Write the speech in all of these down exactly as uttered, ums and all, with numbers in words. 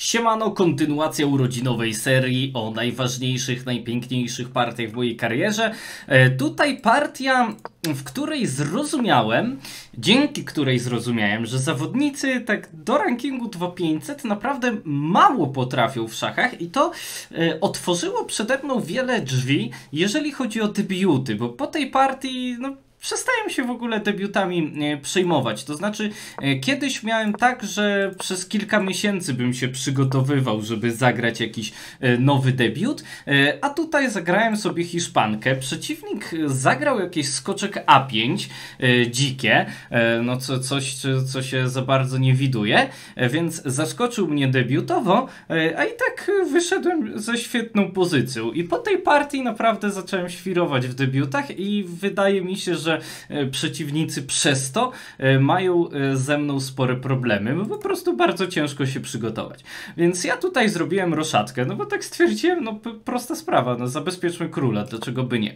Siemano, kontynuacja urodzinowej serii o najważniejszych, najpiękniejszych partiach w mojej karierze. E, tutaj partia, w której zrozumiałem, dzięki której zrozumiałem, że zawodnicy tak do rankingu dwa tysiące pięćset naprawdę mało potrafią w szachach i to e, otworzyło przede mną wiele drzwi, jeżeli chodzi o debiuty, bo po tej partii, no, przestałem się w ogóle debiutami przejmować. To znaczy, kiedyś miałem tak, że przez kilka miesięcy bym się przygotowywał, żeby zagrać jakiś nowy debiut, a tutaj zagrałem sobie Hiszpankę. Przeciwnik zagrał jakiś skoczek A pięć, dzikie, no co, coś, co się za bardzo nie widuje, więc zaskoczył mnie debiutowo, a i tak wyszedłem ze świetną pozycją. I po tej partii naprawdę zacząłem świrować w debiutach i wydaje mi się, że przeciwnicy przez to mają ze mną spore problemy, bo po prostu bardzo ciężko się przygotować. Więc ja tutaj zrobiłem roszadkę, no bo tak stwierdziłem, no prosta sprawa, no zabezpieczmy króla, dlaczego by nie.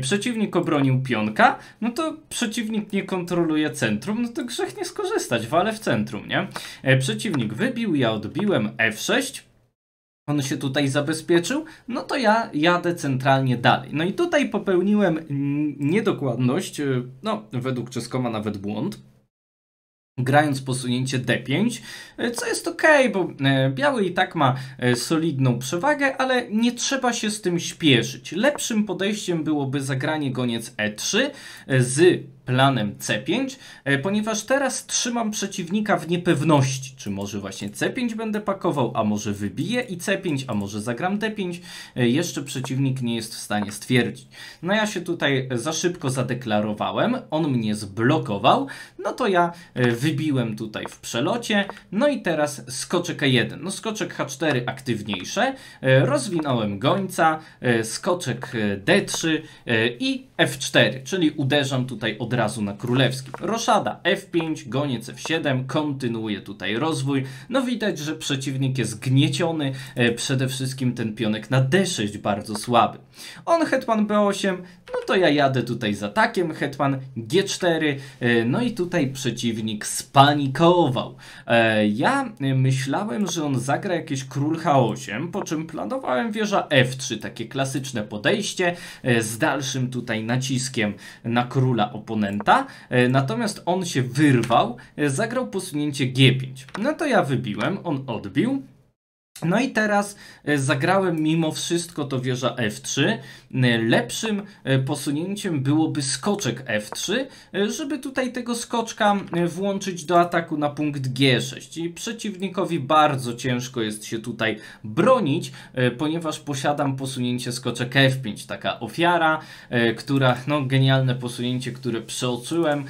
Przeciwnik obronił pionka, no to przeciwnik nie kontroluje centrum, no to grzech nie skorzystać, walę w centrum, nie? Przeciwnik wybił, ja odbiłem F sześć, on się tutaj zabezpieczył, no to ja jadę centralnie dalej. No i tutaj popełniłem niedokładność, no według Czeskoma nawet błąd, grając posunięcie D pięć, co jest ok, bo biały i tak ma solidną przewagę, ale nie trzeba się z tym śpieszyć. Lepszym podejściem byłoby zagranie goniec E trzy z planem C pięć, ponieważ teraz trzymam przeciwnika w niepewności, czy może właśnie C pięć będę pakował, a może wybiję i C pięć, a może zagram D pięć. Jeszcze przeciwnik nie jest w stanie stwierdzić. No ja się tutaj za szybko zadeklarowałem, on mnie zblokował, no to ja wybiłem tutaj w przelocie, no i teraz skoczek A jeden. No skoczek H cztery aktywniejsze, rozwinąłem gońca, skoczek D trzy i F cztery, czyli uderzam tutaj od razu razu na królewski. Roszada F pięć, goniec F siedem, kontynuuje tutaj rozwój. No widać, że przeciwnik jest gnieciony. E, przede wszystkim ten pionek na D sześć bardzo słaby. On hetman B osiem, no to ja jadę tutaj z atakiem, hetman G cztery, e, no i tutaj przeciwnik spanikował. E, ja myślałem, że on zagra jakieś król H osiem, po czym planowałem wieża F trzy, takie klasyczne podejście e, z dalszym tutaj naciskiem na króla oponenta. Natomiast on się wyrwał, zagrał posunięcie G pięć. No to ja wybiłem, on odbił. No i teraz zagrałem mimo wszystko to wieża F trzy. Lepszym posunięciem byłoby skoczek F trzy, żeby tutaj tego skoczka włączyć do ataku na punkt G sześć. I przeciwnikowi bardzo ciężko jest się tutaj bronić, ponieważ posiadam posunięcie skoczek F pięć. Taka ofiara, która, no genialne posunięcie, które przeoczyłem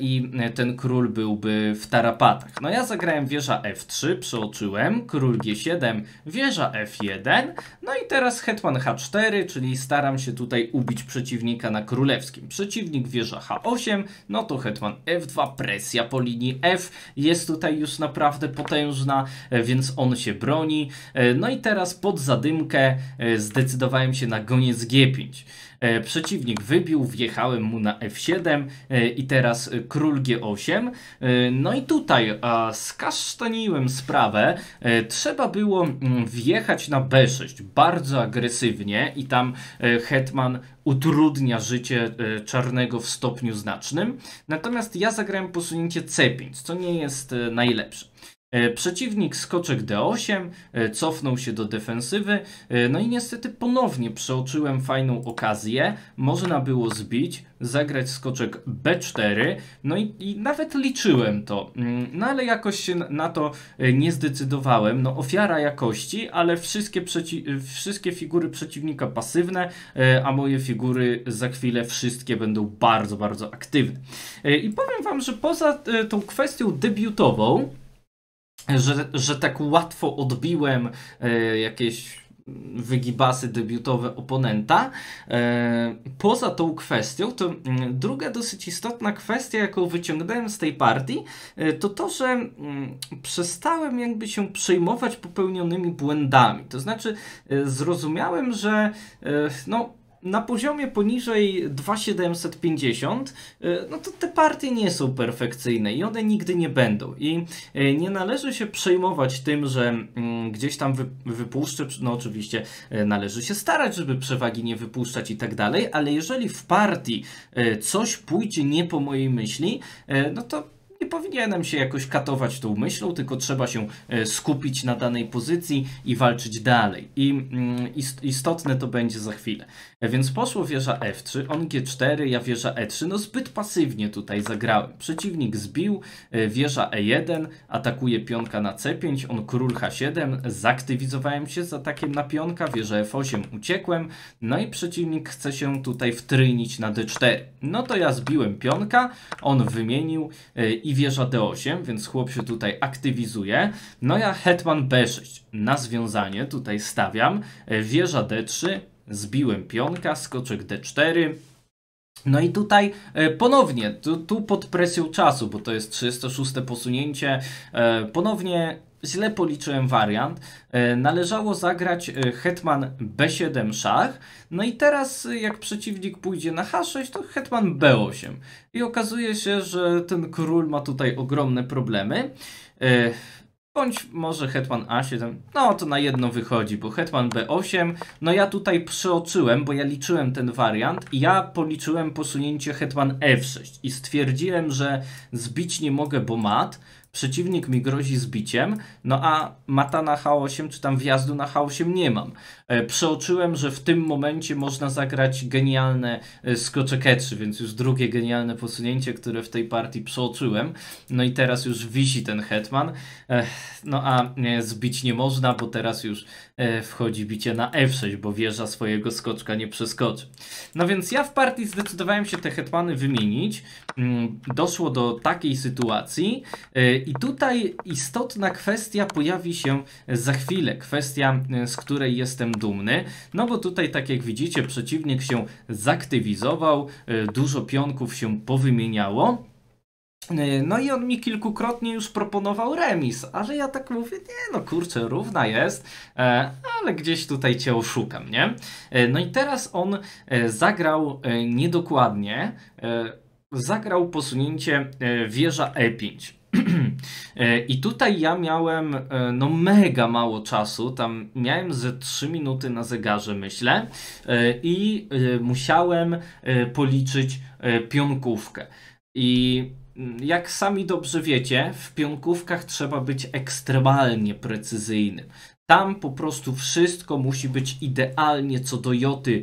i ten król byłby w tarapatach. No ja zagrałem wieża F trzy, przeoczyłem, król G siedem, wieża F jeden, no i teraz hetman H cztery, czyli staram się tutaj ubić przeciwnika na królewskim. Przeciwnik wieża H osiem, no to hetman F dwa, presja po linii F jest tutaj już naprawdę potężna, więc on się broni. No i teraz pod zadymkę zdecydowałem się na goniec G pięć. Przeciwnik wybił, wjechałem mu na F siedem i teraz król G osiem. No i tutaj skasztaniłem sprawę. Trzeba było wjechać na B sześć bardzo agresywnie i tam hetman utrudnia życie czarnego w stopniu znacznym. Natomiast ja zagrałem posunięcie C pięć, co nie jest najlepsze. Przeciwnik skoczek D osiem, cofnął się do defensywy, no i niestety ponownie przeoczyłem fajną okazję, można było zbić, zagrać skoczek B cztery, no i, i nawet liczyłem to, no ale jakoś się na to nie zdecydowałem, no ofiara jakości, ale wszystkie, wszystkie figury przeciwnika pasywne, a moje figury za chwilę wszystkie będą bardzo, bardzo aktywne. I powiem wam, że poza tą kwestią debiutową, Że, że tak łatwo odbiłem e, jakieś wygibasy debiutowe oponenta. E, poza tą kwestią, to druga dosyć istotna kwestia, jaką wyciągnąłem z tej partii, e, to to, że m, przestałem jakby się przejmować popełnionymi błędami. To znaczy e, zrozumiałem, że e, no na poziomie poniżej dwa tysiące siedemset pięćdziesiąt, no to te partie nie są perfekcyjne i one nigdy nie będą. I nie należy się przejmować tym, że gdzieś tam wypuszczę, no oczywiście należy się starać, żeby przewagi nie wypuszczać i tak dalej, ale jeżeli w partii coś pójdzie nie po mojej myśli, no to nie powinienem się jakoś katować tą myślą, tylko trzeba się skupić na danej pozycji i walczyć dalej. I istotne to będzie za chwilę. Więc poszło wieża F trzy, on G cztery, ja wieża E trzy. No zbyt pasywnie tutaj zagrałem. Przeciwnik zbił, wieża E jeden, atakuje pionka na C pięć, on król H siedem, zaktywizowałem się z atakiem na pionka, wieża F osiem, uciekłem. No i przeciwnik chce się tutaj wtrynić na D cztery. No to ja zbiłem pionka, on wymienił i I wieża D osiem, więc chłop się tutaj aktywizuje. No ja hetman B sześć na związanie tutaj stawiam. Wieża D trzy, zbiłem pionka, skoczek D cztery. No i tutaj ponownie, tu, tu pod presją czasu, bo to jest trzydziestoszóste posunięcie, ponownie źle policzyłem wariant. Należało zagrać hetman B siedem szach. No i teraz jak przeciwnik pójdzie na H sześć, to hetman B osiem. I okazuje się, że ten król ma tutaj ogromne problemy. Bądź może hetman A siedem, no to na jedno wychodzi, bo hetman B osiem, no ja tutaj przeoczyłem, bo ja liczyłem ten wariant i ja policzyłem posunięcie hetman F sześć i stwierdziłem, że zbić nie mogę, bo mat, przeciwnik mi grozi zbiciem, no a mata na H osiem czy tam wjazdu na H osiem nie mam. Przeoczyłem, że w tym momencie można zagrać genialne skoczek E trzy, więc już drugie genialne posunięcie, które w tej partii przeoczyłem. No i teraz już wisi ten hetman, no a zbić nie można, bo teraz już wchodzi bicie na F sześć, bo wieża swojego skoczka nie przeskoczy. No więc ja w partii zdecydowałem się te hetmany wymienić. Doszło do takiej sytuacji i tutaj istotna kwestia pojawi się za chwilę, kwestia, z której jestem dumny, no bo tutaj, tak jak widzicie, przeciwnik się zaktywizował, dużo pionków się powymieniało. No i on mi kilkukrotnie już proponował remis, ale ja tak mówię, nie no kurczę, równa jest, ale gdzieś tutaj cię oszukam, nie? No i teraz on zagrał niedokładnie, zagrał posunięcie wieża E pięć. I tutaj ja miałem no mega mało czasu, tam miałem ze trzy minuty na zegarze, myślę, i musiałem policzyć pionkówkę. I jak sami dobrze wiecie, w pionkówkach trzeba być ekstremalnie precyzyjnym. Tam po prostu wszystko musi być idealnie co do joty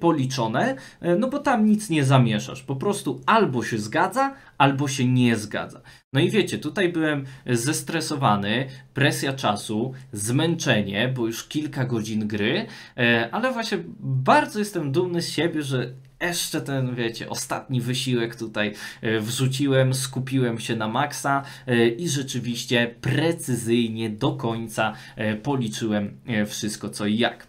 policzone, no bo tam nic nie zamieszasz. Po prostu albo się zgadza, albo się nie zgadza. No i wiecie, tutaj byłem zestresowany, presja czasu, zmęczenie, bo już kilka godzin gry, ale właśnie bardzo jestem dumny z siebie, że jeszcze ten, wiecie, ostatni wysiłek tutaj wrzuciłem, skupiłem się na maksa i rzeczywiście precyzyjnie do końca policzyłem wszystko co i jak.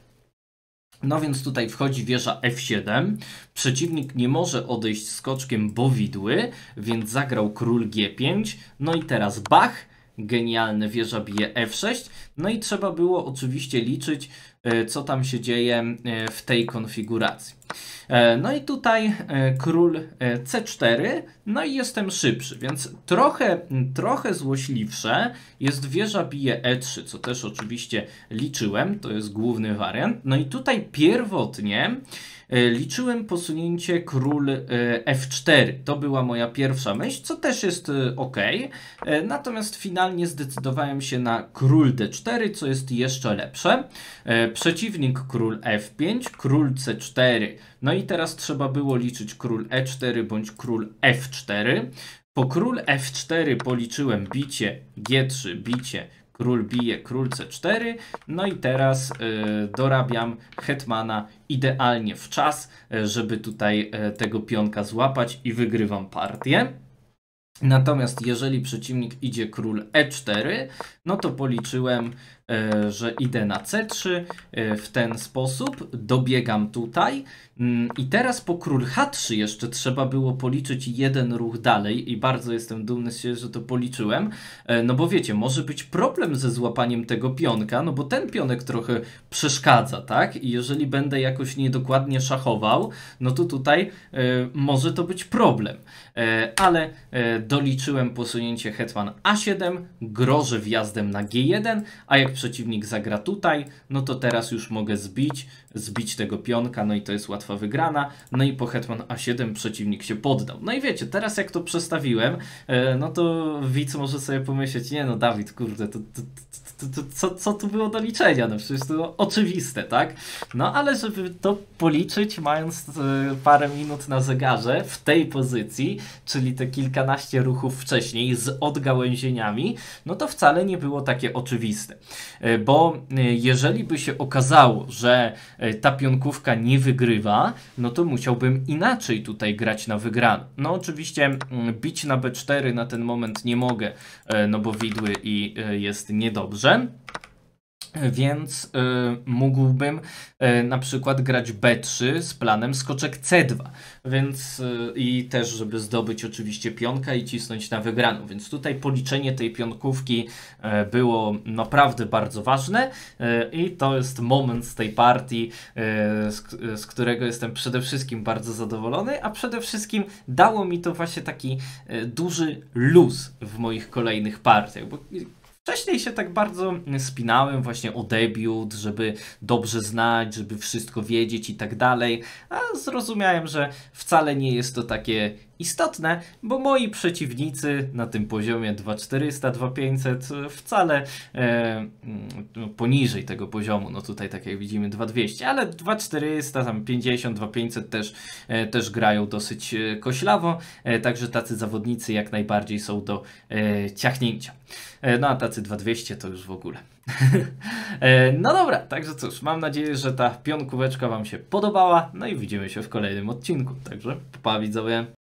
No więc tutaj wchodzi wieża F siedem, przeciwnik nie może odejść skoczkiem, bo widły, więc zagrał król G pięć, no i teraz bach, genialne, wieża bije F sześć, no i trzeba było oczywiście liczyć, co tam się dzieje w tej konfiguracji. No i tutaj król C cztery, no i jestem szybszy, więc trochę, trochę złośliwsze jest wieża bije E trzy, co też oczywiście liczyłem, to jest główny wariant. No i tutaj pierwotnie liczyłem posunięcie król F cztery, to była moja pierwsza myśl, co też jest ok, natomiast finalnie zdecydowałem się na król D cztery, co jest jeszcze lepsze. Przeciwnik król F pięć, król C cztery, no i teraz trzeba było liczyć król E cztery bądź król F cztery. Po król F cztery policzyłem bicie G trzy, bicie, król bije, król C cztery, no i teraz y, dorabiam hetmana idealnie w czas, żeby tutaj y, tego pionka złapać i wygrywam partię. Natomiast jeżeli przeciwnik idzie król E cztery, no to policzyłem że idę na C trzy, w ten sposób dobiegam tutaj i teraz po król H trzy jeszcze trzeba było policzyć jeden ruch dalej i bardzo jestem dumny z siebie, że to policzyłem, no bo wiecie, może być problem ze złapaniem tego pionka, no bo ten pionek trochę przeszkadza, tak? I jeżeli będę jakoś niedokładnie szachował, no to tutaj e, może to być problem, e, ale e, doliczyłem posunięcie hetman A siedem, grożę wjazdem na G jeden, a jak przeciwnik zagra tutaj, no to teraz już mogę zbić, zbić tego pionka, no i to jest łatwa wygrana, no i po hetman A siedem przeciwnik się poddał. No i wiecie, teraz jak to przestawiłem, e, no to widz może sobie pomyśleć, nie no Dawid, kurde, to, to, to, to, to co, co tu było do liczenia, no przecież to oczywiste, tak? No ale żeby to policzyć, mając y, parę minut na zegarze w tej pozycji, czyli te kilkanaście ruchów wcześniej z odgałęzieniami, no to wcale nie było takie oczywiste, y, bo y, jeżeli by się okazało, że y, ta pionkówka nie wygrywa, no to musiałbym inaczej tutaj grać na wygraną. No oczywiście y, bić na B cztery na ten moment nie mogę, y, no bo widły i y, jest niedobrze. Więc y, mógłbym y, na przykład grać B trzy z planem skoczek C dwa. Więc y, i też, żeby zdobyć oczywiście pionka i cisnąć na wygraną. Więc tutaj policzenie tej pionkówki y, było naprawdę bardzo ważne. Y, I to jest moment z tej partii, y, z, z którego jestem przede wszystkim bardzo zadowolony. A przede wszystkim dało mi to właśnie taki y, duży luz w moich kolejnych partiach. Bo, wcześniej się tak bardzo spinałem właśnie o debiut, żeby dobrze znać, żeby wszystko wiedzieć i tak dalej, a zrozumiałem, że wcale nie jest to takie istotne, bo moi przeciwnicy na tym poziomie dwa czterysta, dwa pięćset wcale e, poniżej tego poziomu, no tutaj tak jak widzimy dwa dwieście, ale dwa czterysta, tam pięćdziesiąt, dwa pięćset też, e, też grają dosyć koślawo, e, także tacy zawodnicy jak najbardziej są do e, ciachnięcia. E, no a tacy dwa dwieście to już w ogóle. e, no dobra, także cóż, mam nadzieję, że ta pionkóweczka Wam się podobała, no i widzimy się w kolejnym odcinku, także pa widzowie.